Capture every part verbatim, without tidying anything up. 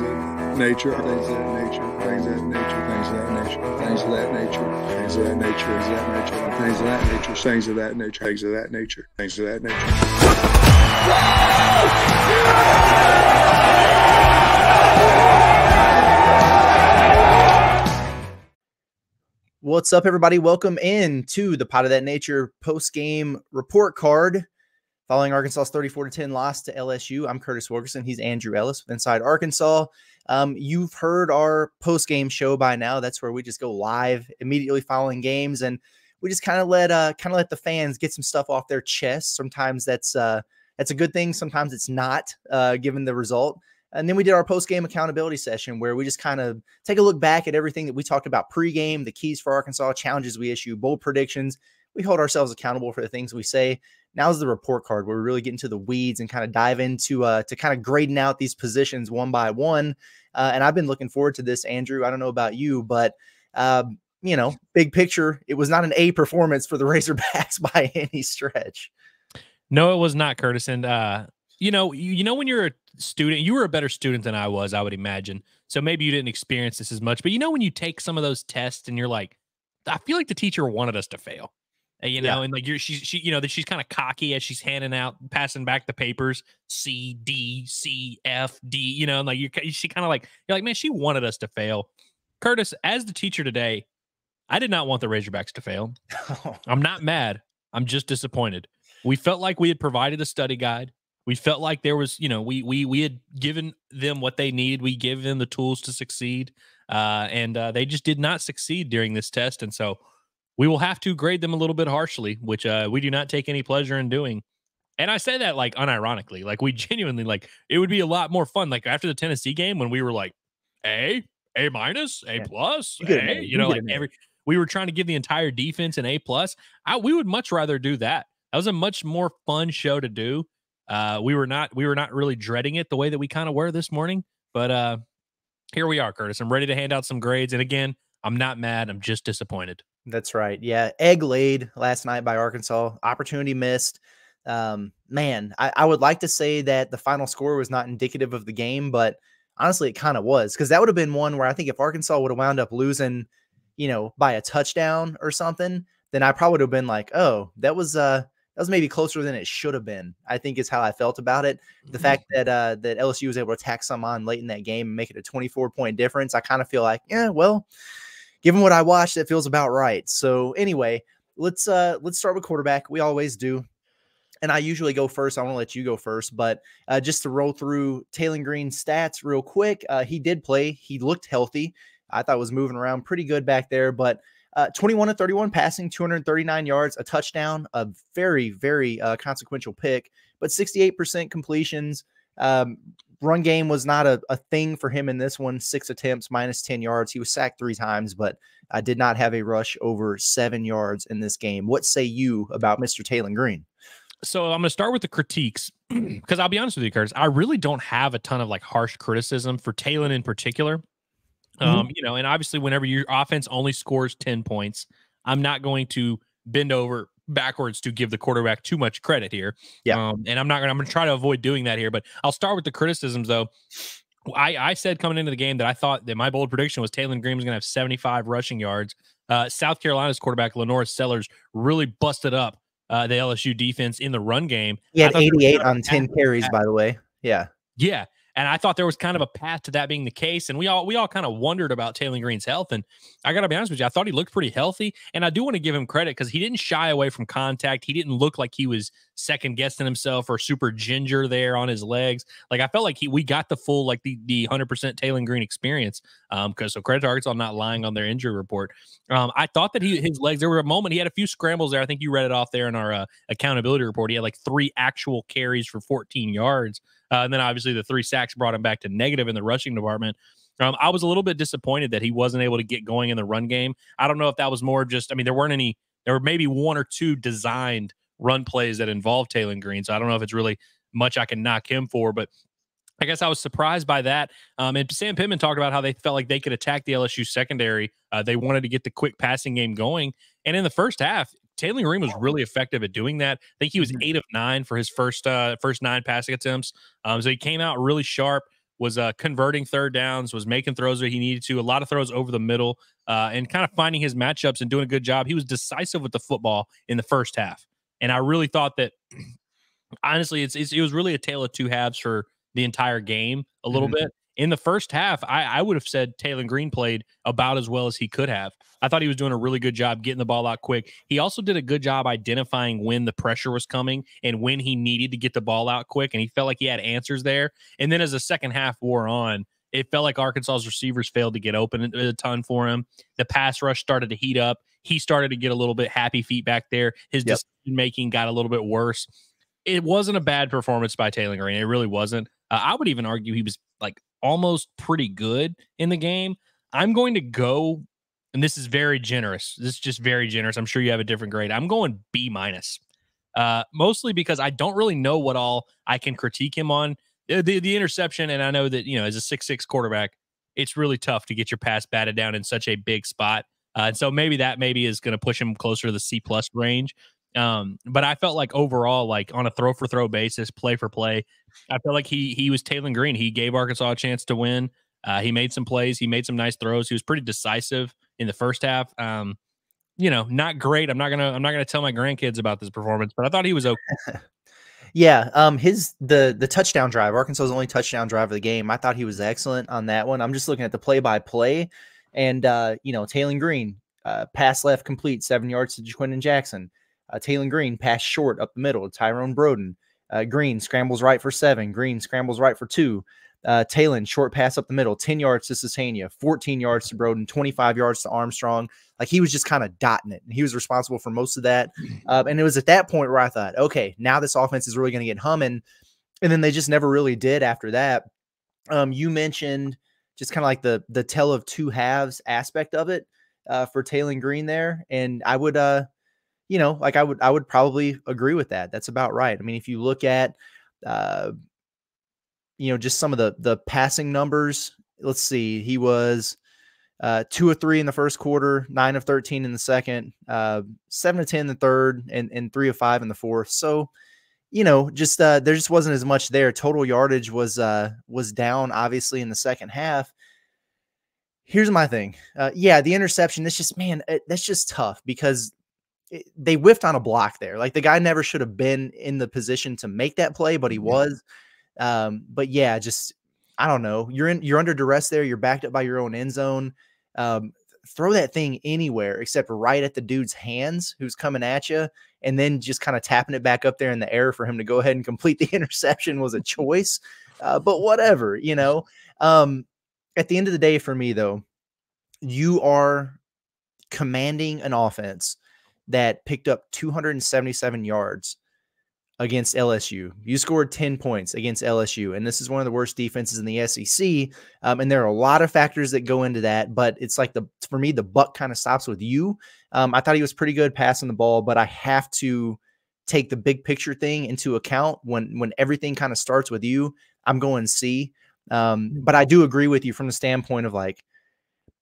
things of that nature, things of that nature, things of that nature, things of that nature, things of that nature, things of that nature, things of that nature, things of that nature, things of that nature, things of that nature. What's up, everybody? Welcome in to the Pod of That Nature post-game report card. Following Arkansas's thirty-four to ten loss to L S U, I'm Curtis Wilkerson. He's Andrew Ellis with Inside Arkansas. Um, you've heard our post-game show by now. That's where we just go live immediately following games, and we just kind of let uh, kind of let the fans get some stuff off their chests. Sometimes that's uh, that's a good thing. Sometimes it's not, uh, given the result. And then we did our post-game accountability session where we just kind of take a look back at everything that we talked about pre-game, the keys for Arkansas, challenges we issue, bold predictions. We hold ourselves accountable for the things we say. Now's the report card where we really get into the weeds and kind of dive into uh, to kind of grading out these positions one by one. Uh, and I've been looking forward to this, Andrew. I don't know about you, but, uh, you know, big picture, it was not an A performance for the Razorbacks by any stretch. No, it was not, Curtis. And, uh, you know, you, you know, when you're a student, you were a better student than I was, I would imagine. So maybe you didn't experience this as much. But, you know, when you take some of those tests and you're like, I feel like the teacher wanted us to fail. You know, yeah. and like you're, she's, she, you know, that she's kind of cocky as she's handing out, passing back the papers, C, D, C, F, D, you know, and like you're, she kind of like, you're like, man, she wanted us to fail. Curtis, as the teacher today, I did not want the Razorbacks to fail. I'm not mad. I'm just disappointed. We felt like we had provided a study guide. We felt like there was, you know, we, we, we had given them what they needed. We gave them the tools to succeed. Uh, and uh, they just did not succeed during this test. And so, we will have to grade them a little bit harshly, which uh, we do not take any pleasure in doing. And I say that like unironically, like we genuinely like it would be a lot more fun. Like after the Tennessee game when we were like A, A minus, A plus, yeah. you A, you, you know, like every we were trying to give the entire defense an A plus. I, we would much rather do that. That was a much more fun show to do. Uh, we were not we were not really dreading it the way that we kind of were this morning. But uh, here we are, Curtis. I'm ready to hand out some grades. And again, I'm not mad. I'm just disappointed. That's right. Yeah. Egg laid last night by Arkansas. Opportunity missed. Um, man, I, I would like to say that the final score was not indicative of the game, but honestly, it kind of was, because that would have been one where I think if Arkansas would have wound up losing, you know, by a touchdown or something, then I probably would have been like, oh, that was uh, that was maybe closer than it should have been, I think is how I felt about it. The mm-hmm. fact that uh, that L S U was able to tack some on late in that game and make it a twenty-four point difference, I kind of feel like, yeah, well, given what I watched, that feels about right. So anyway, let's uh, let's start with quarterback. We always do. And I usually go first. I want to let you go first. But uh, just to roll through Taylen Green's stats real quick, uh, he did play. He looked healthy. I thought was moving around pretty good back there. But uh, twenty-one of thirty-one passing, two hundred thirty-nine yards, a touchdown, a very, very uh, consequential pick. But sixty-eight percent completions. Um, Run game was not a, a thing for him in this one. Six attempts, minus ten yards. He was sacked three times, but I did not have a rush over seven yards in this game. What say you about Mister Taylen Green? So I'm going to start with the critiques, because I'll be honest with you, Curtis, I really don't have a ton of like harsh criticism for Taylen in particular. Mm-hmm. Um, you know, and obviously whenever your offense only scores ten points, I'm not going to bend over backwards to give the quarterback too much credit here. Yeah. Um, and I'm not going to, I'm going to try to avoid doing that here, but I'll start with the criticisms though. I, I said coming into the game that I thought that my bold prediction was Taylen Green was going to have seventy-five rushing yards. Uh, South Carolina's quarterback, Lenorris Sellers, really busted up uh, the L S U defense in the run game. He had eighty-eight on ten carries, by the way. Yeah. Yeah. And I thought there was kind of a path to that being the case. And we all we all kind of wondered about Taylen Green's health. And I got to be honest with you, I thought he looked pretty healthy. And I do want to give him credit because he didn't shy away from contact. He didn't look like he was second-guessing himself or super ginger there on his legs. Like, I felt like he we got the full, like, the the one hundred percent Taylen Green experience. Um, because so credit to Arkansas not lying on their injury report. Um, I thought that he his legs, there were a moment, he had a few scrambles there. I think you read it off there in our uh, accountability report. He had, like, three actual carries for fourteen yards. Uh, and then obviously the three sacks brought him back to negative in the rushing department. Um, I was a little bit disappointed that he wasn't able to get going in the run game. I don't know if that was more just, I mean, there weren't any, there were maybe one or two designed run plays that involved Taylen Green. So I don't know if it's really much I can knock him for, but I guess I was surprised by that. Um, and Sam Pittman talked about how they felt like they could attack the L S U secondary. Uh, they wanted to get the quick passing game going. And in the first half, Taylen Green was really effective at doing that. I think he was eight of nine for his first uh, first nine passing attempts. Um, so he came out really sharp. was uh, converting third downs, was making throws that he needed to, a lot of throws over the middle, uh, and kind of finding his matchups and doing a good job. He was decisive with the football in the first half. And I really thought that, honestly, it's, it's it was really a tale of two halves for the entire game a little mm-hmm. bit. In the first half, I, I would have said Taylen Green played about as well as he could have. I thought he was doing a really good job getting the ball out quick. He also did a good job identifying when the pressure was coming and when he needed to get the ball out quick, and he felt like he had answers there. And then as the second half wore on, it felt like Arkansas's receivers failed to get open a ton for him. The pass rush started to heat up. He started to get a little bit happy feet back there. His yep. decision-making got a little bit worse. It wasn't a bad performance by Taylen Green. It really wasn't. Uh, I would even argue he was like almost pretty good in the game. I'm going to go, and this is very generous. This is just very generous. I'm sure you have a different grade. I'm going B minus, uh, mostly because I don't really know what all I can critique him on. The, the, the interception, and I know that, you know, as a six six quarterback, it's really tough to get your pass batted down in such a big spot. Uh, and so maybe that maybe is going to push him closer to the C plus range. Um, but I felt like overall, like on a throw for throw basis, play for play, I felt like he he was Taylen Green. He gave Arkansas a chance to win. Uh, he made some plays. He made some nice throws. He was pretty decisive in the first half. Um, you know, not great. I'm not gonna I'm not gonna tell my grandkids about this performance, but I thought he was okay. Yeah, um, his the the touchdown drive, Arkansas's only touchdown drive of the game. I thought he was excellent on that one. I'm just looking at the play by play, and uh, you know, Taylen Green uh, pass left complete, seven yards to Jaquinn Jackson. Uh, Taylen Green passed short up the middle to Tyrone Broden. Uh, Green scrambles right for seven. Green scrambles right for two. Uh, Taylen, short pass up the middle, ten yards to Satania, fourteen yards to Broden, twenty-five yards to Armstrong. Like, he was just kind of dotting it, and he was responsible for most of that. Uh, and it was at that point where I thought, okay, now this offense is really going to get humming. And then they just never really did after that. Um, you mentioned just kind of like the the tale of two halves aspect of it uh, for Taylen Green there. And I would – uh. You know, like I would, I would probably agree with that. That's about right. I mean, if you look at, uh, you know, just some of the the passing numbers. Let's see, he was uh, two of three in the first quarter, nine of thirteen in the second, uh, seven of ten in the third, and and three of five in the fourth. So, you know, just uh, there just wasn't as much there. Total yardage was uh, was down, obviously, in the second half. Here's my thing. Uh, yeah, the interception. That's just man. It, that's just tough because. They whiffed on a block there. Like, the guy never should have been in the position to make that play, but he was. Um, but yeah, just, I don't know. You're in, you're under duress there. You're backed up by your own end zone. Um, throw that thing anywhere except right at the dude's hands who's coming at you. And then just kind of tapping it back up there in the air for him to go ahead and complete the interception was a choice, uh, but whatever, you know, um, at the end of the day for me though, you are commanding an offense that picked up two hundred seventy-seven yards against L S U. You scored ten points against L S U, and this is one of the worst defenses in the S E C. Um, and there are a lot of factors that go into that, but it's like the for me, the buck kind of stops with you. Um, I thought he was pretty good passing the ball, but I have to take the big picture thing into account when when everything kind of starts with you. I'm going C. Um, but I do agree with you from the standpoint of like,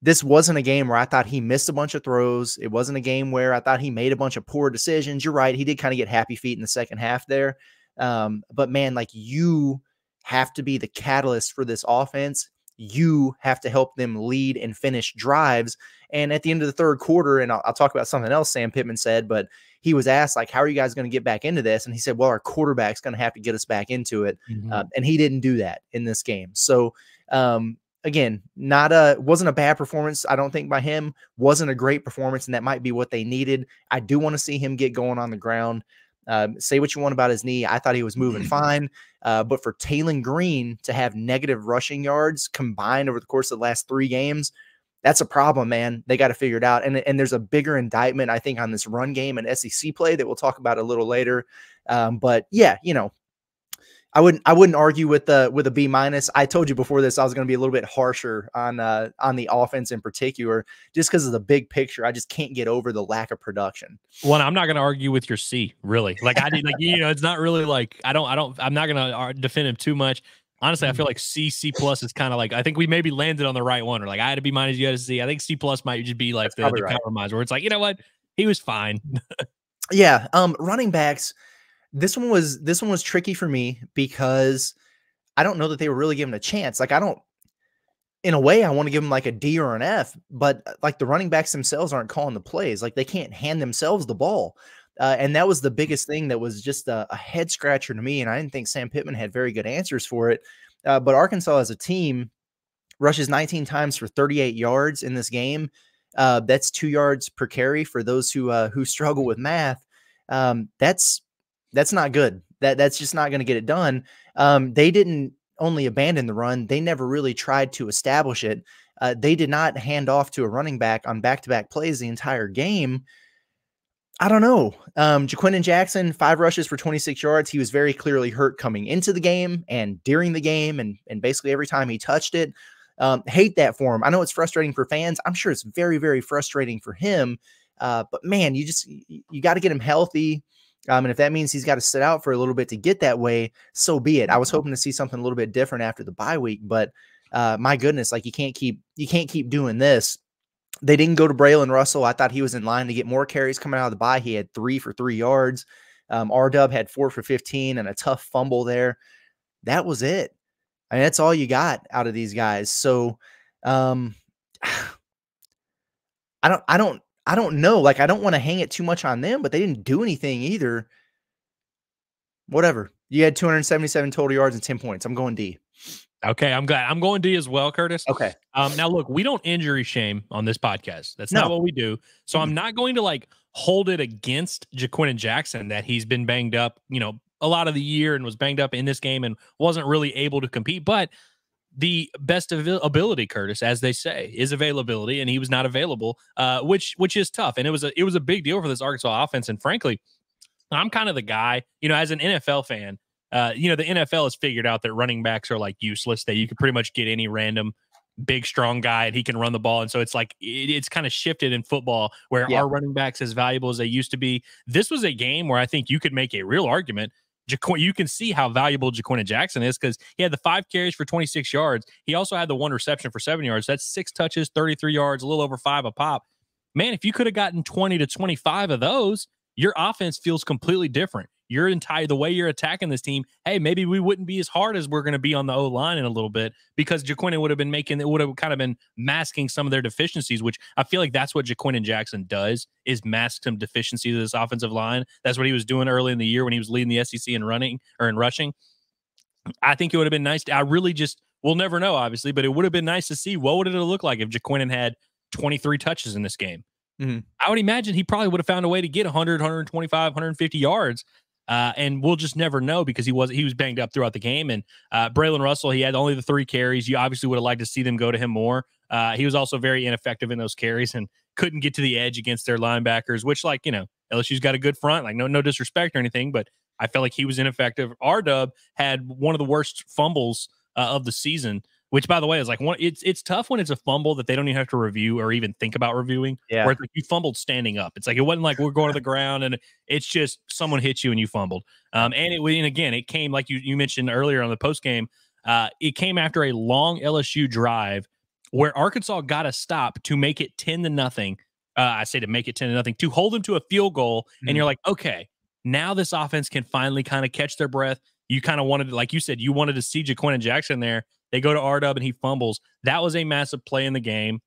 this wasn't a game where I thought he missed a bunch of throws. It wasn't a game where I thought he made a bunch of poor decisions. You're right. He did kind of get happy feet in the second half there. Um, but, man, like, you have to be the catalyst for this offense. You have to help them lead and finish drives. And at the end of the third quarter, and I'll, I'll talk about something else Sam Pittman said, but he was asked, like, how are you guys going to get back into this? And he said, well, our quarterback's going to have to get us back into it. Mm-hmm. um, and he didn't do that in this game. So, um Again, not a wasn't a bad performance, I don't think, by him. Wasn't a great performance, and that might be what they needed. I do want to see him get going on the ground. Um, say what you want about his knee. I thought he was moving fine. Uh, but for Taylen Green to have negative rushing yards combined over the course of the last three games, that's a problem, man. They got to figure it out. And, and there's a bigger indictment, I think, on this run game and S E C play that we'll talk about a little later. Um, but, yeah, you know, I wouldn't. I wouldn't argue with the with a B minus. I told you before this I was going to be a little bit harsher on uh, on the offense in particular, just because of the big picture. I just can't get over the lack of production. Well, I'm not going to argue with your C, really. Like I did, like you know, it's not really like I don't. I don't. I'm not going to defend him too much. Honestly, I feel like C C plus is kind of like I think we maybe landed on the right one. Or like I had a B minus, you had a C. I think C plus might just be like the, the right. compromise where it's like, you know what, he was fine. yeah. Um, running backs. This one was this one was tricky for me because I don't know that they were really given a chance. Like, I don't, in a way, I want to give them like a D or an F, but like the running backs themselves aren't calling the plays. Like, they can't hand themselves the ball. Uh, and that was the biggest thing that was just a, a head scratcher to me. And I didn't think Sam Pittman had very good answers for it. Uh, but Arkansas as a team rushes nineteen times for thirty-eight yards in this game. Uh, that's two yards per carry for those who, uh, who struggle with math. Um, that's, that's not good. That that's just not going to get it done. Um, they didn't only abandon the run. They never really tried to establish it. Uh, they did not hand off to a running back on back-to-back plays the entire game. I don't know. Um, Jaquinn Jackson, five rushes for twenty-six yards. He was very clearly hurt coming into the game and during the game, and, and basically every time he touched it. Um, hate that for him. I know it's frustrating for fans. I'm sure it's very, very frustrating for him. Uh, but man, you just, you got to get him healthy. Um, and if that means he's got to sit out for a little bit to get that way, so be it. I was hoping to see something a little bit different after the bye week, but uh, my goodness, like you can't keep, you can't keep doing this. They didn't go to Braylon Russell. I thought he was in line to get more carries coming out of the bye. He had three for three yards. Um, R-Dub had four for fifteen and a tough fumble there. That was it. I mean, that's all you got out of these guys. So um, I don't, I don't, I don't know. Like, I don't want to hang it too much on them, but they didn't do anything either. Whatever. You had two hundred seventy-seven total yards and ten points. I'm going D. Okay. I'm glad. I'm going D as well, Curtis. Okay. Um, now, look, we don't injury shame on this podcast. That's no. not what we do. So mm-hmm. I'm not going to, like, hold it against Jaquinn Jackson that he's been banged up, you know, a lot of the year and was banged up in this game and wasn't really able to compete. But the best ability, Curtis, as they say, is availability, and he was not available, uh, which which is tough. And it was a it was a big deal for this Arkansas offense. And frankly, I'm kind of the guy, you know, as an N F L fan, uh, you know, the N F L has figured out that running backs are like useless, that you can pretty much get any random big, strong guy and he can run the ball. And so it's like, it, it's kind of shifted in football where yeah. our running backs as valuable as they used to be. This was a game where I think you could make a real argument. You can see how valuable Jaquinn Jackson is because he had the five carries for twenty-six yards. He also had the one reception for seven yards. That's six touches, thirty-three yards, a little over five a pop. Man, if you could have gotten twenty to twenty-five of those, your offense feels completely different. Your entire, the way you're attacking this team, hey, maybe we wouldn't be as hard as we're going to be on the O-line in a little bit because Jaquinn would have been making, it would have kind of been masking some of their deficiencies, which I feel like that's what Jaquinn Jackson does, is mask some deficiencies of this offensive line. That's what he was doing early in the year when he was leading the S E C in running or in rushing. I think it would have been nice to, I really just, we'll never know, obviously, but it would have been nice to see what would it have looked like if Jaquinn had twenty-three touches in this game. Mm-hmm. I would imagine he probably would have found a way to get one hundred, one twenty-five, one fifty yards. Uh, and we'll just never know because he was he was banged up throughout the game. And uh, Braylon Russell, he had only the three carries. You obviously would have liked to see them go to him more. Uh, he was also very ineffective in those carries and couldn't get to the edge against their linebackers, which, like, you know, L S U's got a good front. Like, no, no disrespect or anything, but I felt like he was ineffective. R-Dub had one of the worst fumbles uh, of the season, which, by the way, is like one. It's it's tough when it's a fumble that they don't even have to review or even think about reviewing. Yeah, where it's like you fumbled standing up. It's like it wasn't like we're going to the ground, and it's just someone hit you and you fumbled. Um, and it and again, it came like you you mentioned earlier on the post game. Uh, it came after a long L S U drive where Arkansas got a stop to make it ten to nothing. Uh, I say to make it ten to nothing to hold them to a field goal, mm-hmm. and you're like, okay, now this offense can finally kind of catch their breath. You kind of wanted, like you said, you wanted to see Jaquinn Jackson there. They go to R-Dub and he fumbles. That was a massive play in the game.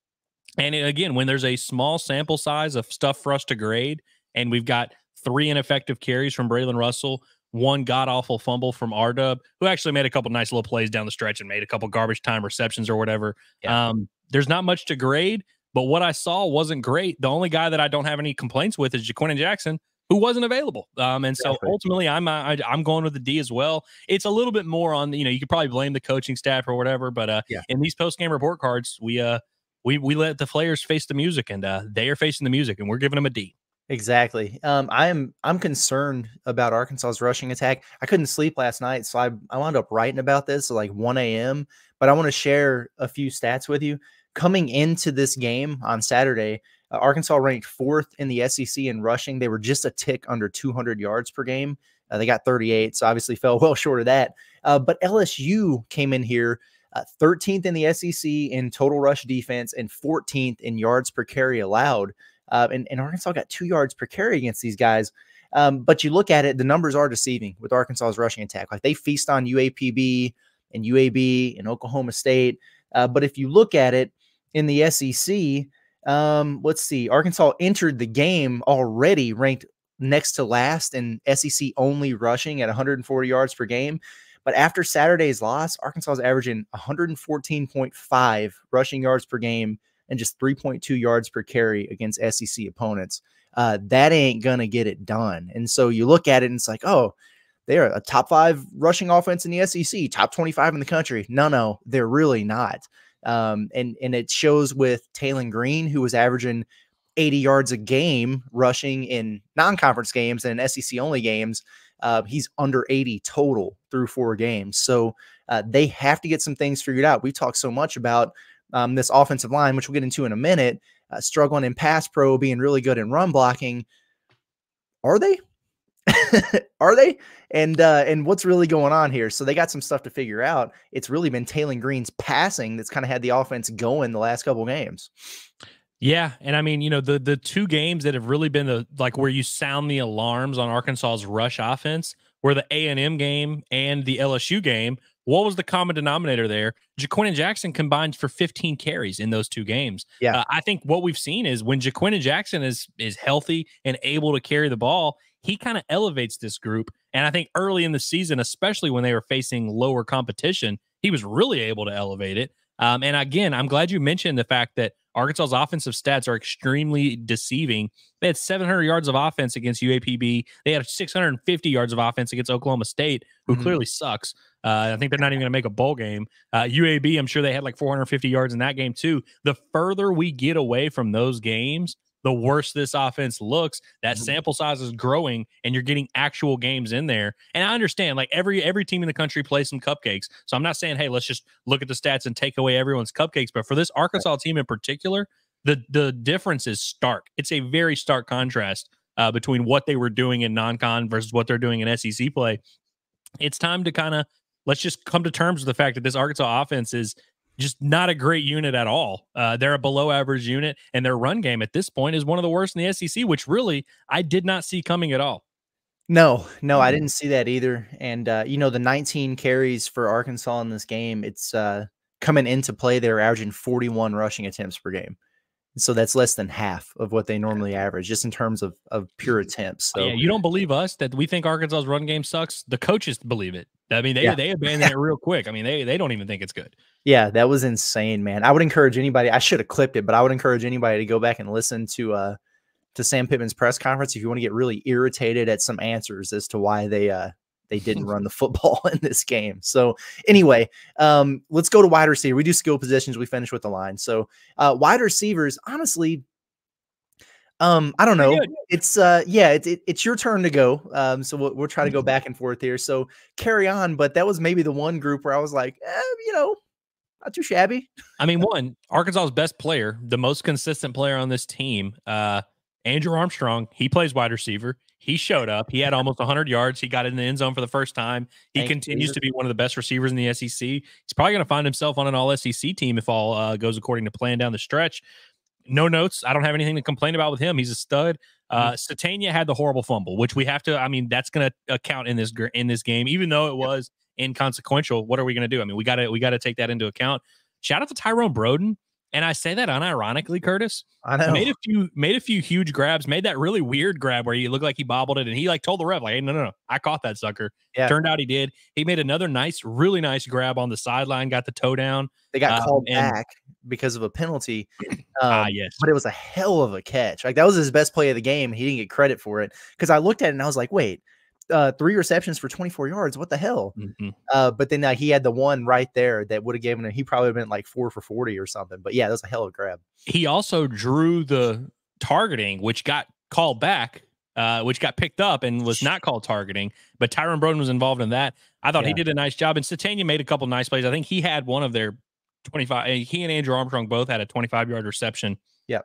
And it, again, when there's a small sample size of stuff for us to grade, and we've got three ineffective carries from Braylon Russell, one god-awful fumble from R-Dub, who actually made a couple nice little plays down the stretch and made a couple garbage time receptions or whatever. Yeah. Um, there's not much to grade, but what I saw wasn't great. The only guy that I don't have any complaints with is Jaquinn Jackson, who wasn't available. Um, and so ultimately I'm, I, I'm going with the D as well. It's a little bit more on, you know, you could probably blame the coaching staff or whatever, but uh, yeah. in these post-game report cards, we, uh, we, we let the players face the music, and uh, they are facing the music, and we're giving them a D. Exactly. Um, I'm, I'm concerned about Arkansas's rushing attack. I couldn't sleep last night, so I, I wound up writing about this at like one A M, but I want to share a few stats with you. Coming into this game on Saturday, Uh, Arkansas ranked fourth in the S E C in rushing. They were just a tick under two hundred yards per game. Uh, they got thirty-eight, so obviously fell well short of that. Uh, but L S U came in here uh, thirteenth in the S E C in total rush defense and fourteenth in yards per carry allowed. Uh, and, and Arkansas got two yards per carry against these guys. Um, but you look at it, the numbers are deceiving with Arkansas's rushing attack. Like, they feast on U A P B. and U A B and Oklahoma State. Uh, but if you look at it in the S E C, um, let's see, Arkansas entered the game already ranked next to last in S E C only rushing at one hundred forty yards per game. But after Saturday's loss, Arkansas is averaging one hundred fourteen point five rushing yards per game and just three point two yards per carry against S E C opponents. Uh, that ain't going to get it done. And so you look at it and it's like, oh, they're a top five rushing offense in the S E C, top twenty-five in the country. No, no, they're really not. Um, and, and it shows with Taylen Green, who was averaging eighty yards a game rushing in non-conference games and S E C-only games. Uh, he's under eighty total through four games. So uh, they have to get some things figured out. We've talked so much about um, this offensive line, which we'll get into in a minute, uh, struggling in pass pro, being really good in run blocking. Are they? Are they? And uh, and what's really going on here? So they got some stuff to figure out. It's really been Taylen Green's passing that's kind of had the offense going the last couple games. Yeah, and I mean, you know, the the two games that have really been the like where you sound the alarms on Arkansas's rush offense were the A and M game and the L S U game. What was the common denominator there? Jaquinn Jackson combined for fifteen carries in those two games. Yeah, uh, I think what we've seen is when Jaquinn Jackson is is healthy and able to carry the ball, he kind of elevates this group. And I think early in the season, especially when they were facing lower competition, he was really able to elevate it. Um, and again, I'm glad you mentioned the fact that Arkansas's offensive stats are extremely deceiving. They had seven hundred yards of offense against U A P B. They had six hundred fifty yards of offense against Oklahoma State, who mm-hmm. clearly sucks. Uh, I think they're not even going to make a bowl game. Uh, U A B, I'm sure they had like four hundred fifty yards in that game too. The further we get away from those games, the worse this offense looks. That sample size is growing, and you're getting actual games in there. And I understand, like, every every team in the country plays some cupcakes. So I'm not saying, hey, let's just look at the stats and take away everyone's cupcakes. But for this Arkansas team in particular, the the difference is stark. It's a very stark contrast uh, between what they were doing in non-con versus what they're doing in S E C play. It's time to kind of let's just come to terms with the fact that this Arkansas offense is just not a great unit at all. Uh, they're a below average unit, and their run game at this point is one of the worst in the S E C, which really I did not see coming at all. No, no, I didn't see that either. And, uh, you know, the nineteen carries for Arkansas in this game, it's uh, coming into play. They're averaging forty-one rushing attempts per game. So that's less than half of what they normally average, just in terms of, of pure attempts. So yeah, you don't believe us that we think Arkansas's run game sucks. The coaches believe it. I mean, they yeah. they abandon it real quick. I mean, they they don't even think it's good. Yeah, that was insane, man. I would encourage anybody. I should have clipped it, but I would encourage anybody to go back and listen to uh to Sam Pittman's press conference if you want to get really irritated at some answers as to why they uh they didn't run the football in this game. So anyway, um, let's go to wide receiver. We do skill positions. We finish with the line. So uh, wide receivers, honestly, um, I don't know. It's uh, yeah, it, it, it's your turn to go. Um, so we'll, we'll try to go back and forth here. So carry on. But that was maybe the one group where I was like, eh, you know, not too shabby. I mean, one, Arkansas's best player, the most consistent player on this team, uh, Andrew Armstrong, he plays wide receiver. He showed up. He had almost one hundred yards. He got in the end zone for the first time. He Thank continues you. to be one of the best receivers in the S E C. He's probably going to find himself on an all S E C team if all uh, goes according to plan down the stretch. No notes. I don't have anything to complain about with him. He's a stud. Uh, Satania had the horrible fumble, which we have to, I mean, that's going to account in this in this game, even though it was inconsequential. What are we going to do? I mean, we got to we got to take that into account. Shout out to Tyrone Broden. And I say that unironically, Curtis. I know. Made a few, made a few huge grabs. Made that really weird grab where he looked like he bobbled it, and he like told the ref, like, "Hey, no, no, no, I caught that sucker." Yeah. Turned out he did. He made another nice, really nice grab on the sideline, got the toe down. They got um, called and, back because of a penalty. Um, ah, yes. But it was a hell of a catch. Like, that was his best play of the game. He didn't get credit for it because I looked at it and I was like, "Wait, uh, three receptions for twenty-four yards? What the hell?" Mm-hmm. Uh, but then uh, he had the one right there that would have given him. He probably would have been like four for forty or something. But yeah, that was a hell of a grab. He also drew the targeting, which got called back, uh, which got picked up and was not called targeting. But Tyrone Broden was involved in that. I thought yeah. he did a nice job, and Satania made a couple nice plays. I think he had one of their twenty-five. He and Andrew Armstrong both had a twenty-five yard reception. Yeah.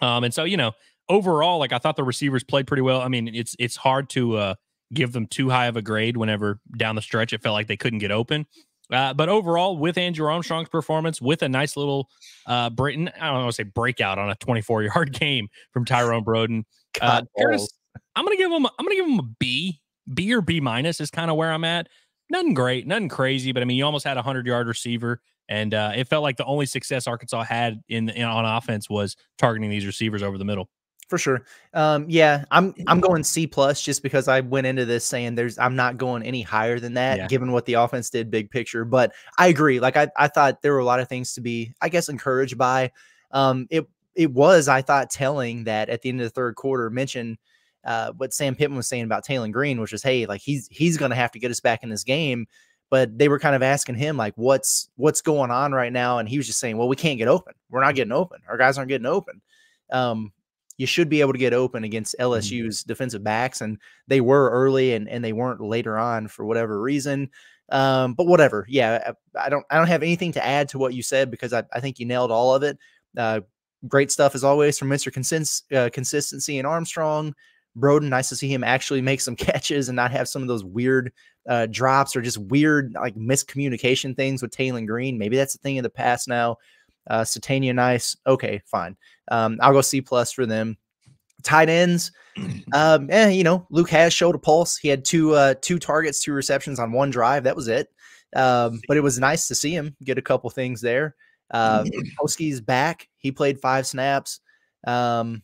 Um, and so, you know, overall, like, I thought the receivers played pretty well. I mean, it's it's hard to uh. give them too high of a grade whenever down the stretch it felt like they couldn't get open. Uh, but overall, with Andrew Armstrong's performance, with a nice little uh, Britain, I don't want to say breakout on a twenty-four yard game from Tyrone Broden. Uh, Curtis, I'm gonna give him. I'm gonna give him a B, B or B minus is kind of where I'm at. nothing great, nothing crazy, but I mean, you almost had a hundred-yard receiver, and uh, it felt like the only success Arkansas had in, in on offense was targeting these receivers over the middle. For sure. Um, yeah, I'm I'm going C plus just because I went into this saying there's I'm not going any higher than that, yeah. given what the offense did big picture. But I agree. Like I, I thought there were a lot of things to be, I guess, encouraged by. Um, it it was, I thought, telling that at the end of the third quarter, mention uh, what Sam Pittman was saying about Taylen Green, which is, hey, like he's he's going to have to get us back in this game. But they were kind of asking him, like, what's what's going on right now? And he was just saying, well, we can't get open. We're not getting open. Our guys aren't getting open. Um, you should be able to get open against L S U's defensive backs, and they were early and, and they weren't later on for whatever reason. Um, but whatever. Yeah. I, I don't, I don't have anything to add to what you said because I, I think you nailed all of it. Uh, great stuff as always from Mister Consens uh, Consistency and Armstrong. Broden, nice to see him actually make some catches and not have some of those weird uh, drops or just weird, like miscommunication things with Taylen Green. Maybe that's a thing of the past now. Uh, Satania, nice. Okay, fine. Um, I'll go C plus for them. Tight ends. Um, eh, you know, Luke has showed a pulse. He had two, uh, two targets, two receptions on one drive. That was it. Um, but it was nice to see him get a couple things there. Uh, Polsky's back. He played five snaps. Um,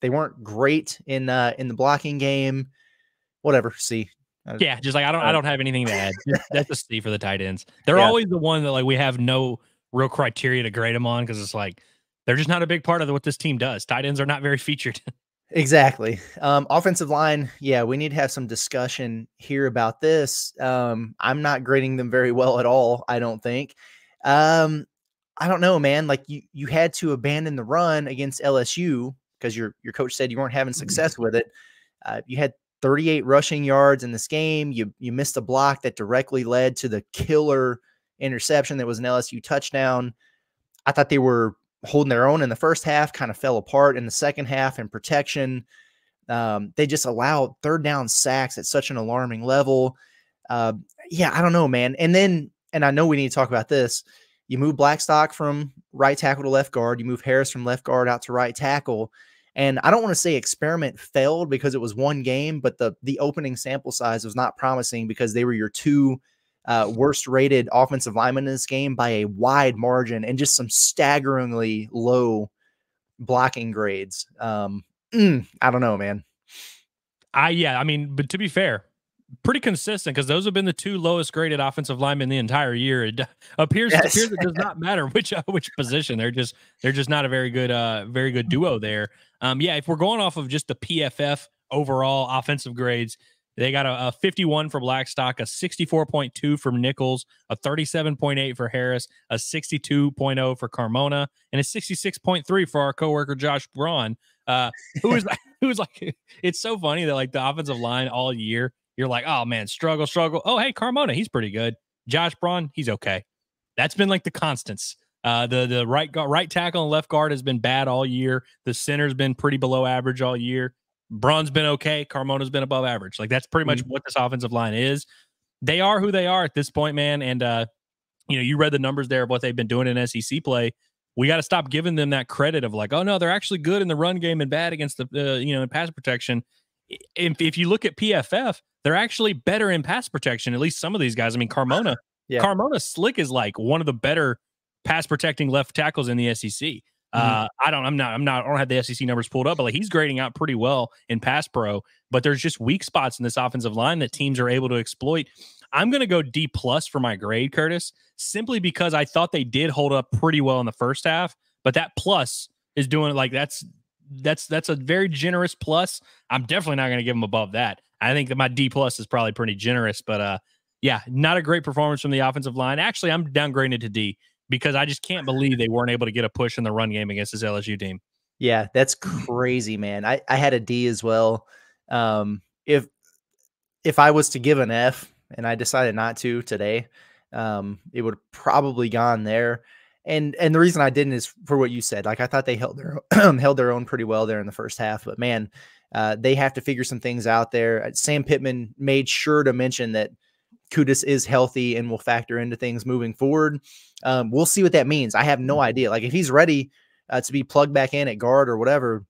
they weren't great in, uh, in the blocking game, whatever. C. Yeah. Just like, I don't, I don't have anything to add. That's a C for the tight ends. They're yeah. always the one that like, we have no real criteria to grade them on. Cause it's like, they're just not a big part of what this team does. Tight ends are not very featured. Exactly. Um, offensive line. Yeah. We need to have some discussion here about this. Um, I'm not grading them very well at all. I don't think, um, I don't know, man, like you, you had to abandon the run against L S U because your, your coach said you weren't having success with it. Uh, you had thirty-eight rushing yards in this game. You, you missed a block that directly led to the killer interception. That was an L S U touchdown. I thought they were holding their own in the first half, kind of fell apart in the second half in protection. Um, they just allowed third down sacks at such an alarming level. Uh, yeah, I don't know, man. And then, and I know we need to talk about this. You move Blackstock from right tackle to left guard. You move Harris from left guard out to right tackle. And I don't want to say experiment failed because it was one game, but the, the opening sample size was not promising because they were your two uh, worst rated offensive linemen in this game by a wide margin and just some staggeringly low blocking grades. Um, mm, I don't know, man. I, yeah, I mean, but to be fair, pretty consistent because those have been the two lowest graded offensive linemen the entire year. It appears, yes. it appears it does not matter which uh, which position. They're just they're just not a very good uh very good duo there. Um, yeah, if we're going off of just the P F F overall offensive grades, they got a, a fifty-one for Blackstock, a sixty-four point two from Nichols, a thirty-seven point eight for Harris, a sixty-two point oh for Carmona, and a sixty-six point three for our coworker Josh Braun, uh, who is who is like it's so funny that like the offensive line all year. You're like, oh, man, struggle, struggle. Oh, hey, Carmona, he's pretty good. Josh Braun, he's okay. That's been like the constants. Uh, the the right right tackle and left guard has been bad all year. The center's been pretty below average all year. Braun's been okay. Carmona's been above average. Like, that's pretty much mm-hmm. what this offensive line is. They are who they are at this point, man. And, uh, you know, you read the numbers there of what they've been doing in S E C play. We got to stop giving them that credit of like, oh, no, they're actually good in the run game and bad against the, uh, you know, in pass protection. If, if you look at P F F, they're actually better in pass protection, at least some of these guys. I mean, Carmona, yeah. Carmona Slick is like one of the better pass protecting left tackles in the S E C. Mm-hmm. Uh, I don't, I'm not, I'm not, I don't have the S E C numbers pulled up, but like he's grading out pretty well in pass pro, but there's just weak spots in this offensive line that teams are able to exploit. I'm going to go D plus for my grade, Curtis, simply because I thought they did hold up pretty well in the first half, but that plus is doing like, that's, that's, that's a very generous plus. I'm definitely not going to give them above that. I think that my D plus is probably pretty generous, but uh, yeah, not a great performance from the offensive line. Actually, I'm downgraded to D because I just can't believe they weren't able to get a push in the run game against this L S U team. Yeah, that's crazy, man. I, I had a D as well. Um, if if I was to give an F, and I decided not to today, um, it would have probably gone there. And and the reason I didn't is for what you said. Like I thought they held their own, held their own pretty well there in the first half, but man. Uh, they have to figure some things out there. Sam Pittman made sure to mention that Kutis is healthy and will factor into things moving forward. Um, we'll see what that means. I have no idea. Like if he's ready uh, to be plugged back in at guard or whatever,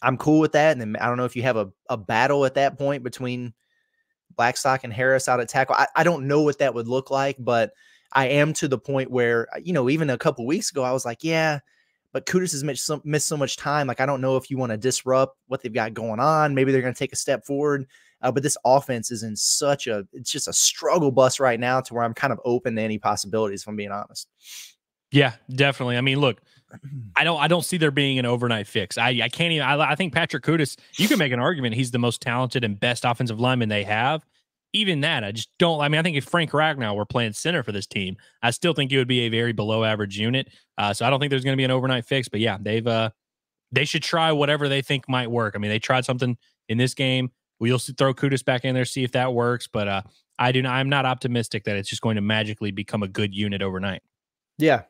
I'm cool with that. And then I don't know if you have a, a battle at that point between Blackstock and Harris out at tackle. I, I don't know what that would look like, but I am to the point where, you know, even a couple weeks ago, I was like, yeah, but Kutis has missed so, missed so much time. Like, I don't know if you want to disrupt what they've got going on. Maybe they're going to take a step forward. Uh, but this offense is in such a, it's just a struggle bus right now to where I'm kind of open to any possibilities, if I'm being honest. Yeah, definitely. I mean, look, I don't, I don't see there being an overnight fix. I, I can't even, I, I think Patrick Kutis, you can make an argument he's the most talented and best offensive lineman they have. Even that, I just don't, I mean, I think if Frank Ragnow were playing center for this team, I still think it would be a very below average unit. Uh, so I don't think there's going to be an overnight fix, but yeah, they've, uh, they should try whatever they think might work. I mean, they tried something in this game. We'll throw Kutis back in there, see if that works. But uh, I do not, I'm not optimistic that it's just going to magically become a good unit overnight. Yeah.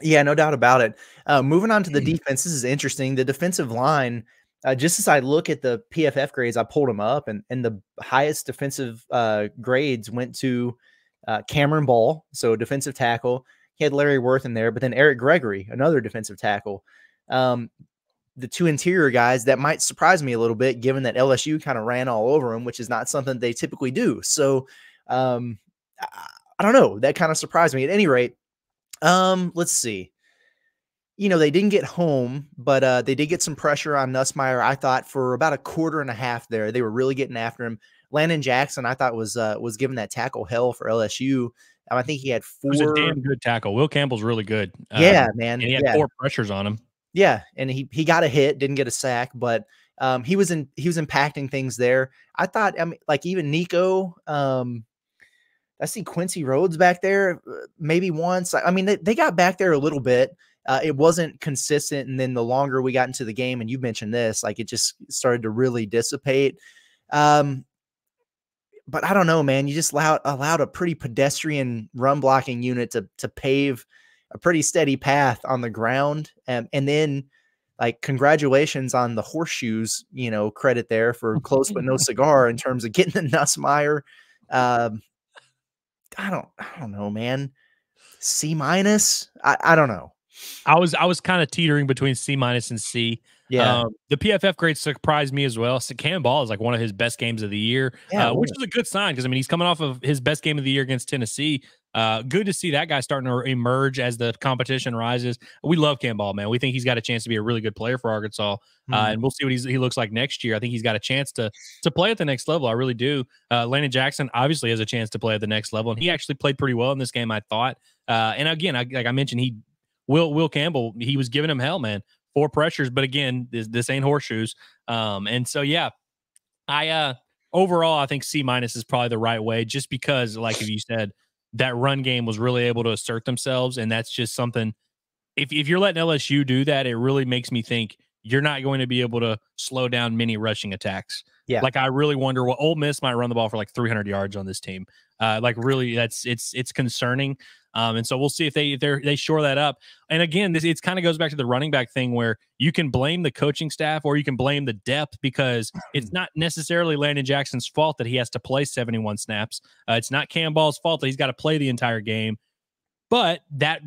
Yeah, no doubt about it. Uh, moving on to the defense, this is interesting. The defensive line, uh, just as I look at the P F F grades, I pulled them up, and, and the highest defensive uh, grades went to uh, Cameron Ball, so defensive tackle. He had Larry Worth in there, but then Eric Gregory, another defensive tackle. Um, the two interior guys, that might surprise me a little bit, given that L S U kind of ran all over them, which is not something they typically do. So um, I, I don't know. That kind of surprised me. At any rate, Um, let's see. You know, they didn't get home, but uh, they did get some pressure on Nussmeier, I thought, for about a quarter and a half there. They were really getting after him. Landon Jackson, I thought, was uh, was giving that tackle hell for L S U. Um, I think he had four. It was a damn good tackle. Will Campbell's really good. Yeah, um, man. And he had yeah. four pressures on him. Yeah, and he he got a hit, didn't get a sack, but um, he was in he was impacting things there. I thought, I mean, like even Nico. Um, I see Quincy Rhodes back there maybe once. I mean, they, they got back there a little bit. Uh, it wasn't consistent. And then the longer we got into the game, and you mentioned this, like it just started to really dissipate. Um, but I don't know, man, you just allowed, allowed a pretty pedestrian run blocking unit to, to pave a pretty steady path on the ground. Um, and then like, congratulations on the horseshoes, you know, credit there for close, but no cigar in terms of getting the Nussmeier. Um, I don't, I don't know, man. C minus. I, I don't know. I was, I was kind of teetering between C minus and C. Yeah. Um, the P F F grades surprised me as well. So Cam Ball is like one of his best games of the year, yeah, uh, which is a good sign. Cause I mean, he's coming off of his best game of the year against Tennessee. Uh, good to see that guy starting to emerge as the competition rises. We love Cam Ball, man. We think he's got a chance to be a really good player for Arkansas. Mm-hmm. Uh, and we'll see what he's, he looks like next year. I think he's got a chance to, to play at the next level. I really do. Uh, Landon Jackson obviously has a chance to play at the next level. And he actually played pretty well in this game, I thought. Uh, and again, I, like I mentioned, he, Will, Will Campbell, he was giving him hell, man. Four pressures, but again, this, this ain't horseshoes. Um, and so, yeah, I uh, overall, I think C minus is probably the right way, just because, like if you said, that run game was really able to assert themselves, and that's just something. If if you're letting L S U do that, it really makes me think you're not going to be able to slow down many rushing attacks. Yeah, like I really wonder what Ole Miss might run the ball for like three hundred yards on this team. Uh, like really, that's it's it's concerning. Um, and so we'll see if they if they shore that up. And again, this it's kind of goes back to the running back thing, where you can blame the coaching staff or you can blame the depth, because it's not necessarily Landon Jackson's fault that he has to play seventy-one snaps. Uh, it's not Cam Ball's fault that he's got to play the entire game. But that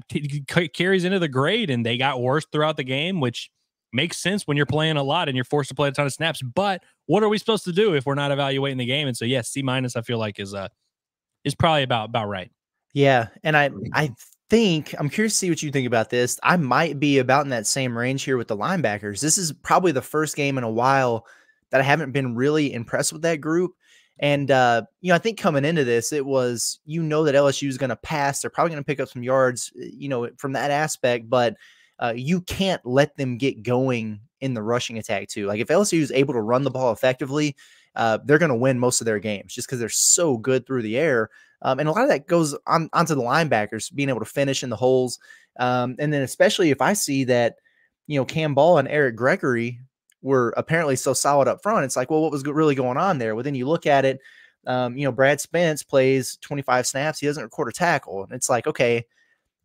carries into the grade, and they got worse throughout the game, which makes sense when you're playing a lot and you're forced to play a ton of snaps. But what are we supposed to do if we're not evaluating the game? And so, yes, C minus I feel like is uh is probably about about right. Yeah, and I I think, I'm curious to see what you think about this. I might be about in that same range here with the linebackers. This is probably the first game in a while that I haven't been really impressed with that group. And, uh, you know, I think coming into this, it was, you know, that L S U is going to pass. They're probably going to pick up some yards, you know, from that aspect. But uh, you can't let them get going in the rushing attack too. Like if L S U is able to run the ball effectively, uh, they're going to win most of their games just because they're so good through the air. Um, and a lot of that goes on onto the linebackers being able to finish in the holes. Um, and then especially if I see that, you know, Cam Ball and Eric Gregory were apparently so solid up front, it's like, well, what was really going on there? Well, then you look at it, um, you know, Brad Spence plays twenty-five snaps. He doesn't record a tackle. And it's like, okay,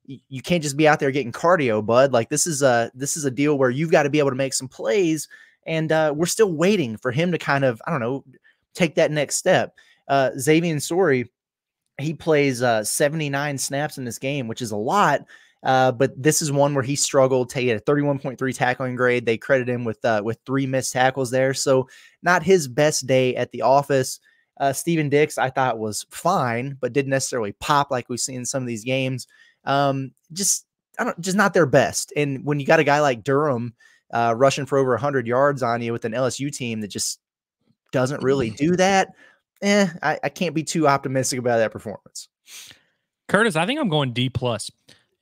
you can't just be out there getting cardio, bud. Like this is a, this is a deal where you've got to be able to make some plays. And uh, we're still waiting for him to kind of, I don't know, take that next step. Uh, Xavier Sory, he plays uh, seventy-nine snaps in this game, which is a lot. Uh, but this is one where he struggled to get a thirty-one point three tackling grade. They credit him with, uh, with three missed tackles there. So not his best day at the office. Uh, Steven Dix, I thought was fine, but didn't necessarily pop like we've seen in some of these games. Um, just, I don't, just not their best. And when you got a guy like Durham uh, rushing for over one hundred yards on you with an L S U team that just doesn't really do that, eh, I, I can't be too optimistic about that performance. Curtis, I think I'm going D plus.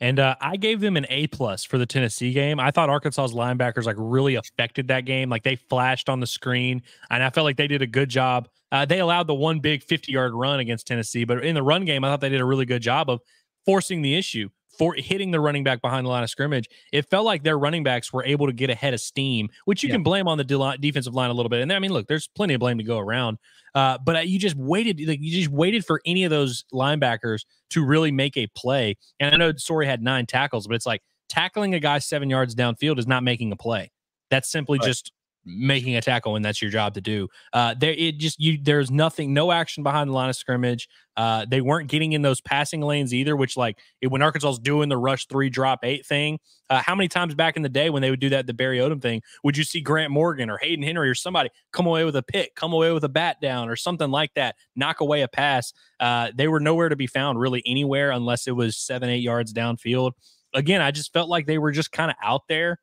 And uh, I gave them an A plus for the Tennessee game. I thought Arkansas's linebackers like really affected that game. Like they flashed on the screen, and I felt like they did a good job. Uh, they allowed the one big fifty yard run against Tennessee, but in the run game, I thought they did a really good job of forcing the issue, for hitting the running back behind the line of scrimmage. It felt like their running backs were able to get ahead of steam, which you yeah. can blame on the de defensive line a little bit. And I mean, look, there's plenty of blame to go around, uh, but you just waited, like you just waited for any of those linebackers to really make a play. And I know Sory had nine tackles, but it's like tackling a guy seven yards downfield is not making a play. That's simply right. just making a tackle, and that's your job to do. Uh, there, it just you. There's nothing, no action behind the line of scrimmage. Uh, they weren't getting in those passing lanes either, which like it, when Arkansas's doing the rush three drop eight thing, uh, how many times back in the day when they would do that, the Barry Odom thing, would you see Grant Morgan or Hayden Henry or somebody come away with a pick, come away with a bat down or something like that, knock away a pass? Uh, they were nowhere to be found really anywhere unless it was seven, eight yards downfield. Again, I just felt like they were just kind of out there.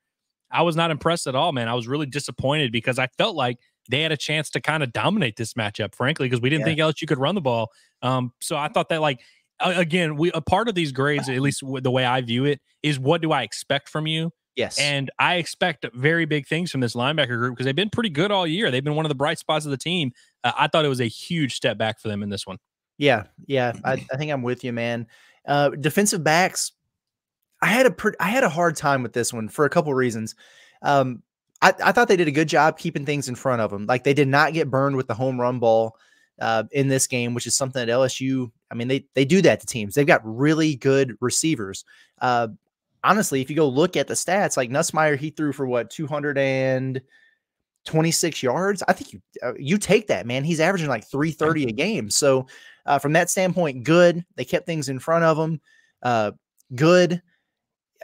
I was not impressed at all, man. I was really disappointed because I felt like they had a chance to kind of dominate this matchup, frankly, because we didn't yeah. think L S U could run the ball. Um, so I thought that, like, again, we a part of these grades, at least the way I view it, is what do I expect from you? Yes. And I expect very big things from this linebacker group because they've been pretty good all year. They've been one of the bright spots of the team. Uh, I thought it was a huge step back for them in this one. Yeah, yeah. I, I think I'm with you, man. Uh, defensive backs, I had a I had a hard time with this one for a couple of reasons. Um, I, I thought they did a good job keeping things in front of them. Like they did not get burned with the home run ball uh, in this game, which is something that L S U. I mean, they they do that to teams. They've got really good receivers. Uh, honestly, if you go look at the stats, like Nussmeier, he threw for what two hundred twenty-six yards. I think you uh, you take that, man. He's averaging like three thirty a game. So uh, from that standpoint, good. They kept things in front of them. Uh, good.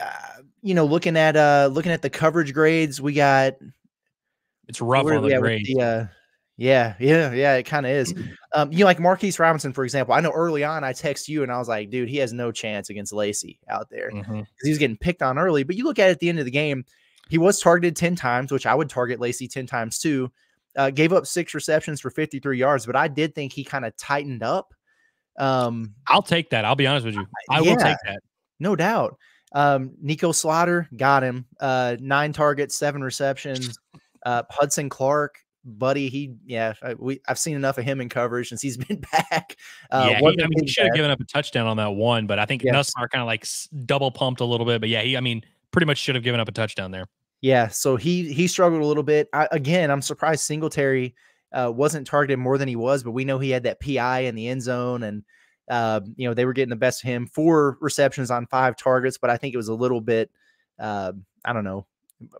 Uh, you know, looking at uh, looking at the coverage grades, we got it's rough on the grade. The, uh, yeah, yeah, yeah. It kind of is. Um, you know, like Marquise Robinson, for example. I know early on, I text you and I was like, dude, he has no chance against Lacy out there because mm-hmm. he's getting picked on early. But you look at it at the end of the game, he was targeted ten times, which I would target Lacy ten times too. Uh, gave up six receptions for fifty-three yards, but I did think he kind of tightened up. Um, I'll take that. I'll be honest with you. I yeah, will take that, no doubt. Um, Nico Slater got him, uh, nine targets, seven receptions, uh, Hudson Clark, buddy. He, yeah, I, we, I've seen enough of him in coverage since he's been back. Uh, yeah, he, I mean, he should have given up a touchdown on that one, but I think yeah. Nussmeier kind of like double pumped a little bit, but yeah, he, I mean, pretty much should have given up a touchdown there. Yeah. So he, he struggled a little bit. I, again, I'm surprised Singletary, uh, wasn't targeted more than he was, but we know he had that P I in the end zone and, Uh, you know, they were getting the best of him, four receptions on five targets, but I think it was a little bit, uh, I don't know,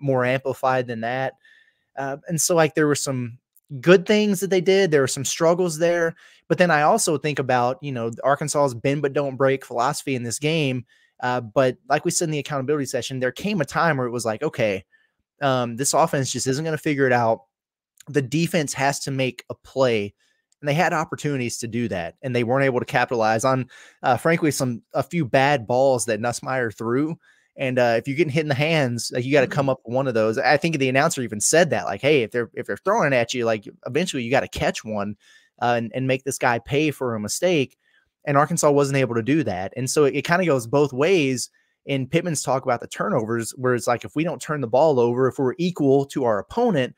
more amplified than that. Uh, and so like there were some good things that they did. There were some struggles there, but then I also think about, you know, Arkansas's bend but don't break philosophy in this game. Uh, but like we said in the accountability session, there came a time where it was like, okay, um, this offense just isn't going to figure it out. The defense has to make a play. And they had opportunities to do that, and they weren't able to capitalize on, uh, frankly, some a few bad balls that Nussmeier threw. And uh, if you're getting hit in the hands, like you got to come up with one of those. I think the announcer even said that, like, "Hey, if they're if they're throwing at you, like eventually you got to catch one uh, and and make this guy pay for a mistake." And Arkansas wasn't able to do that, and so it, it kind of goes both ways. In Pittman's talk about the turnovers, where it's like if we don't turn the ball over, if we're equal to our opponent,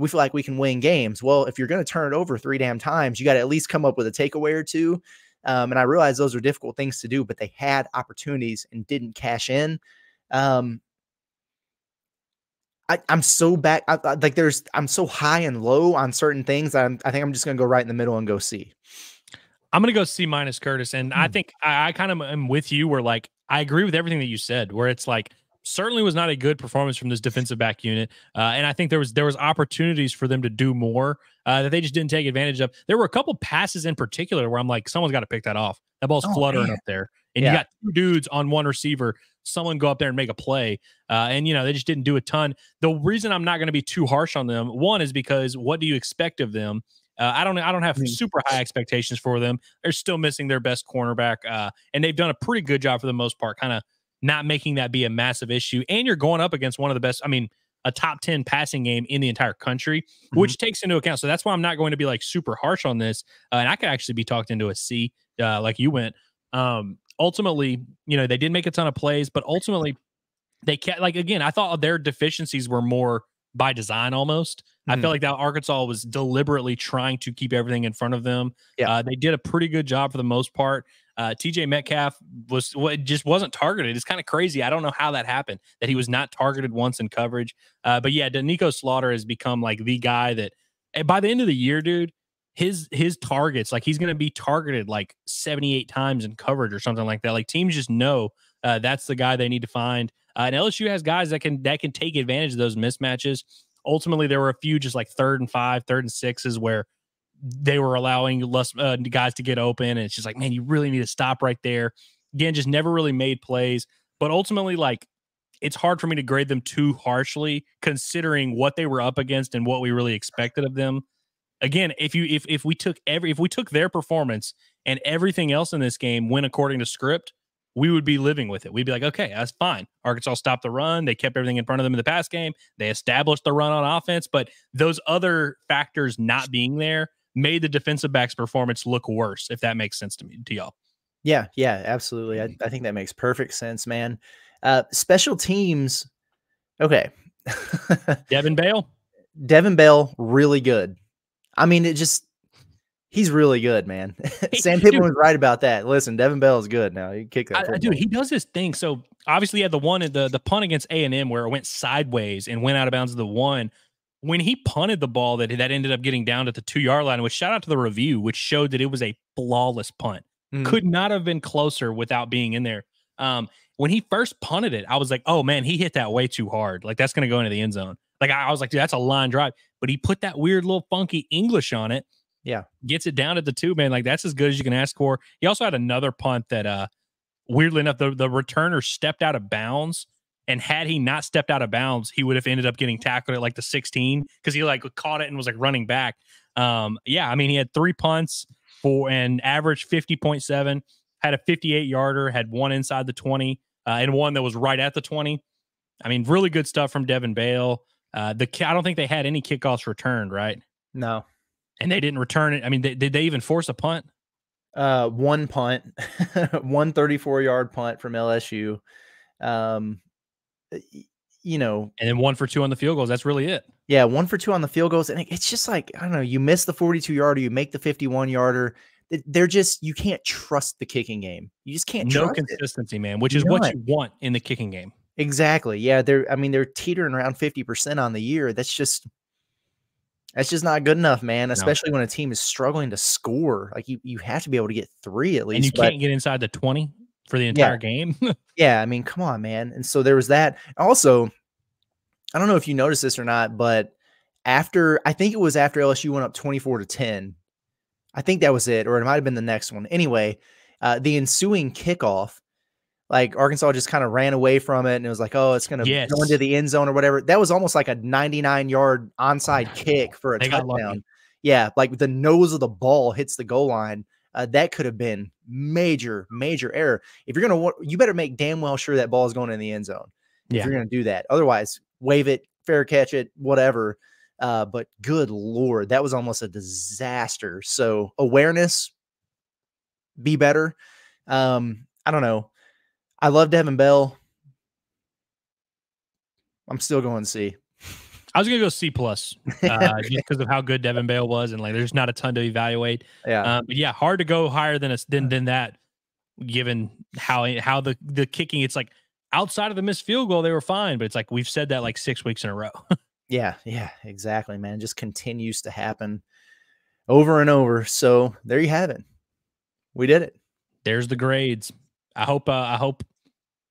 we feel like we can win games. Well, if you're going to turn it over three damn times, you got to at least come up with a takeaway or two. Um, and I realize those are difficult things to do, but they had opportunities and didn't cash in. Um, I, I'm so back. I, I, like there's, I'm so high and low on certain things. I'm, I think I'm just going to go right in the middle and go C. I'm going to go C minus, Curtis. And mm. I think I, I kind of am with you where like, I agree with everything that you said, where it's like, certainly was not a good performance from this defensive back unit. Uh, and I think there was there was opportunities for them to do more uh, that they just didn't take advantage of. There were a couple passes in particular where I'm like, someone's got to pick that off. That ball's oh, fluttering man. up there. And yeah. you got two dudes on one receiver. Someone go up there and make a play. Uh, and, you know, they just didn't do a ton. The reason I'm not going to be too harsh on them, one, is because what do you expect of them? Uh, I don't I don't have mm-hmm. super high expectations for them. They're still missing their best cornerback, uh, and they've done a pretty good job for the most part, kind of not making that be a massive issue. And you're going up against one of the best, I mean, a top ten passing game in the entire country, mm-hmm. which takes into account. So that's why I'm not going to be like super harsh on this. Uh, and I could actually be talked into a C uh, like you went. Um, ultimately, you know, they did make a ton of plays, but ultimately they can't, like, again, I thought their deficiencies were more by design almost. Mm-hmm. I feel like that Arkansas was deliberately trying to keep everything in front of them. Yeah. Uh, they did a pretty good job for the most part. Uh, T J Metcalf was just wasn't targeted. It's kind of crazy. I don't know how that happened, that he was not targeted once in coverage. Uh, but yeah, Nico Slater has become like the guy that by the end of the year, dude, his his targets, like he's going to be targeted like seventy-eight times in coverage or something like that. Like teams just know uh, that's the guy they need to find. Uh, and L S U has guys that can that can take advantage of those mismatches. Ultimately, there were a few just like third and five, third and sixes where they were allowing less uh, guys to get open. And it's just like, man, you really need to stop right there. Again, just never really made plays, but ultimately like it's hard for me to grade them too harshly considering what they were up against and what we really expected of them. Again, if you, if, if we took every, if we took their performance and everything else in this game went according to script, we would be living with it. We'd be like, okay, that's fine. Arkansas stopped the run. They kept everything in front of them in the pass game. They established the run on offense, but those other factors not being there made the defensive back's performance look worse, if that makes sense to me, to y'all. Yeah, yeah, absolutely. I, I think that makes perfect sense, man. Uh, special teams, okay. Devin Bale? Devin Bale, really good. I mean, it just, he's really good, man. Sam Pittman was right about that. Listen, Devin Bale is good now. You kick that. I, I, dude, he does his thing. So, obviously, he had the one, the, the punt against A and M where it went sideways and went out of bounds of the one. When he punted the ball that that ended up getting down at the two yard line, which shout out to the review, which showed that it was a flawless punt. Mm. Could not have been closer without being in there. Um, when he first punted it, I was like, oh man, he hit that way too hard. Like that's going to go into the end zone. Like I, I was like, dude, that's a line drive, but he put that weird little funky English on it. Yeah. Gets it down at the two, man. Like that's as good as you can ask for. He also had another punt that, uh, weirdly enough, the, the returner stepped out of bounds. And had he not stepped out of bounds, he would have ended up getting tackled at like the sixteen because he like caught it and was like running back. Um, yeah, I mean, he had three punts for an average fifty point seven, had a fifty-eight yarder, had one inside the twenty, uh, and one that was right at the twenty. I mean, really good stuff from Devin Bale. Uh, the I don't think they had any kickoffs returned, right? No. And they didn't return it. I mean, they, did they even force a punt? Uh, one punt, one thirty-four yard punt from L S U. Um, you know, and then one for two on the field goals. That's really it. Yeah. One for two on the field goals. And it's just like, I don't know, you miss the forty-two yarder, you make the fifty-one yarder. They're just, you can't trust the kicking game. You just can't. No consistency, it. man, which is None. what you want in the kicking game. Exactly. Yeah. They're, I mean, they're teetering around fifty percent on the year. That's just, that's just not good enough, man. Especially no. when a team is struggling to score. Like you, you have to be able to get three at least. And you but, can't get inside the twenty. For the entire yeah. game. Yeah, I mean, come on, man. And so there was that. Also, I don't know if you noticed this or not, but after, I think it was after L S U went up twenty-four to ten. I think that was it, or it might have been the next one. Anyway, uh, the ensuing kickoff, like Arkansas just kind of ran away from it and it was like, oh, it's going to yes. go into the end zone or whatever. That was almost like a ninety-nine yard onside kick for a they touchdown. Yeah, like the nose of the ball hits the goal line. Uh, that could have been major, major error. If you're going to, you better make damn well sure that ball is going in the end zone. If yeah. you're going to do that. Otherwise, wave it, fair catch it, whatever. Uh, but good Lord, that was almost a disaster. So awareness, be better. Um, I don't know. I love Devin Bell. I'm still going C. I was going to go C plus uh, just because of how good Devin Bale was. And like, there's not a ton to evaluate. Yeah. Um, but yeah. Hard to go higher than us than, than that, given how, how the, the kicking, it's like outside of the missed field goal, they were fine, but it's like, we've said that like six weeks in a row. Yeah. Yeah, exactly, man. It just continues to happen over and over. So there you have it. We did it. There's the grades. I hope, uh, I hope,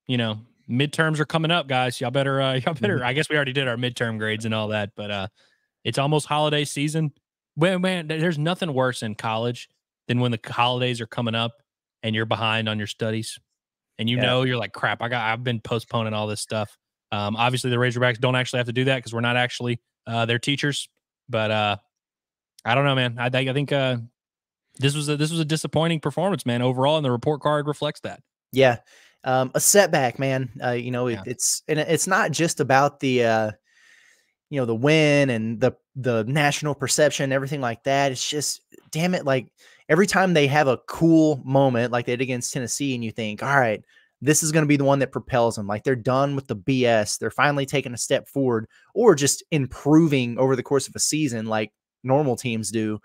you know, midterms are coming up, guys. Y'all better, uh, y'all better. I guess we already did our midterm grades and all that, but uh, it's almost holiday season. Man, man, there's nothing worse in college than when the holidays are coming up and you're behind on your studies, and you yeah. know you're like, crap. I got, I've been postponing all this stuff. Um, obviously the Razorbacks don't actually have to do that because we're not actually uh, their teachers, but uh, I don't know, man. I, I think uh, this was a, this was a disappointing performance, man, overall, and the report card reflects that. Yeah, um, a setback, man. Uh, you know, it, yeah. it's and it's not just about the uh, you know, the win and the the national perception and everything like that. It's just, damn it, like every time they have a cool moment like they did against Tennessee, and you think, all right, this is going to be the one that propels them. Like, they're done with the B S. They're finally taking a step forward or just improving over the course of a season like normal teams do.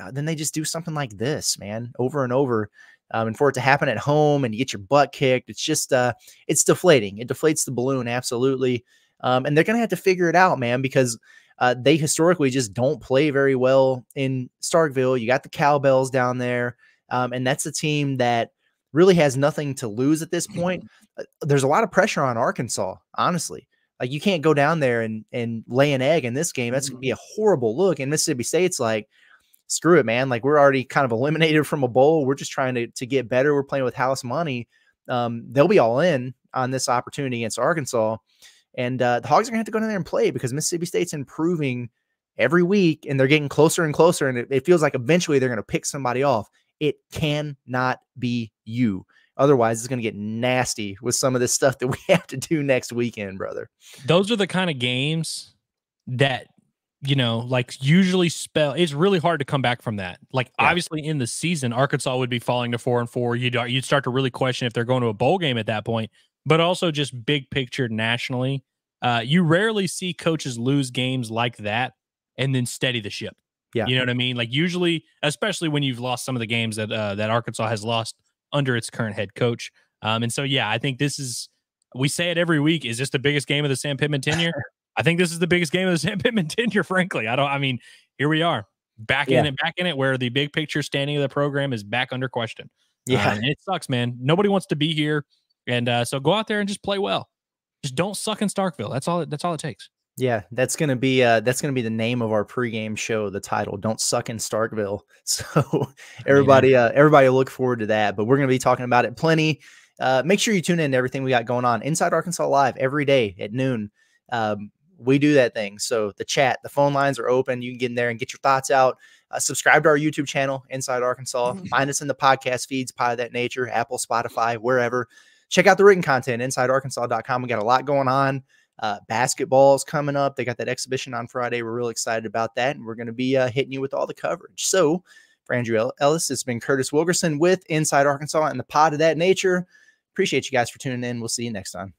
Uh, then they just do something like this, man, over and over. Um, and for it to happen at home and you get your butt kicked, it's just, uh, it's deflating. It deflates the balloon. Absolutely. Um, and they're going to have to figure it out, man, because uh, they historically just don't play very well in Starkville. You got the Cowbells down there. Um, and that's a team that really has nothing to lose at this point. There's a lot of pressure on Arkansas, honestly. Like, you can't go down there and, and lay an egg in this game. That's going to be a horrible look. And Mississippi State's like, screw it, man. Like, we're already kind of eliminated from a bowl. We're just trying to, to get better. We're playing with house money. Um, they'll be all in on this opportunity against Arkansas. And uh, the Hogs are going to have to go down there and play, because Mississippi State's improving every week, and they're getting closer and closer. And it, it feels like eventually they're going to pick somebody off. It cannot be you. Otherwise, it's going to get nasty with some of this stuff that we have to do next weekend, brother. Those are the kind of games that, you know, like, usually spell, it's really hard to come back from that. Like, yeah. Obviously in the season, Arkansas would be falling to four and four. You'd, you'd start to really question if they're going to a bowl game at that point, but also just big picture nationally. Uh, you rarely see coaches lose games like that and then steady the ship. Yeah. You know what I mean? Like, usually, especially when you've lost some of the games that uh, that Arkansas has lost under its current head coach. Um, and so, yeah, I think this is, we say it every week, is this the biggest game of the Sam Pittman tenure? I think this is the biggest game of the Sam Pittman tenure, frankly. I don't, I mean, here we are back yeah. in it, back in it, where the big picture standing of the program is back under question. Yeah. Uh, and it sucks, man. Nobody wants to be here. And uh, so go out there and just play well. Just don't suck in Starkville. That's all, that's all it takes. Yeah, that's gonna be uh, that's gonna be the name of our pregame show. The title, "Don't Suck in Starkville." So everybody, uh, everybody, look forward to that. But we're gonna be talking about it plenty. Uh, make sure you tune in to everything we got going on Inside Arkansas Live every day at noon. Um, we do that thing. So the chat, the phone lines are open. You can get in there and get your thoughts out. Uh, subscribe to our YouTube channel, Inside Arkansas. Find us in the podcast feeds, Pod of That Nature, Apple, Spotify, wherever. Check out the written content, inside arkansas dot com. We got a lot going on. Uh, basketball's coming up. They got that exhibition on Friday. We're real excited about that, and we're going to be uh, hitting you with all the coverage. So for Andrew Ellis, it's been Curtis Wilkerson with Inside Arkansas and the Pod of That Nature. Appreciate you guys for tuning in. We'll see you next time.